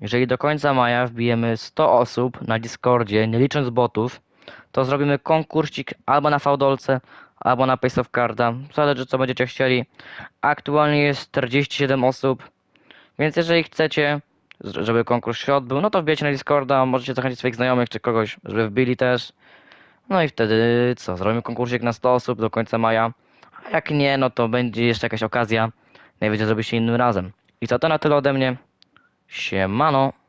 Jeżeli do końca maja wbijemy 100 osób na Discordzie, nie licząc botów, to zrobimy konkursik albo na Vdolce, albo na PaySafeCarda. Zależy, co będziecie chcieli. Aktualnie jest 47 osób, więc jeżeli chcecie, żeby konkurs się odbył, no to wbijcie na Discorda, możecie zachęcić swoich znajomych czy kogoś, żeby wbili też. No i wtedy co, zrobimy konkursik na 100 osób do końca maja. A jak nie, no to będzie jeszcze jakaś okazja. Najwyżej zrobi się innym razem. I to na tyle ode mnie. Siemano.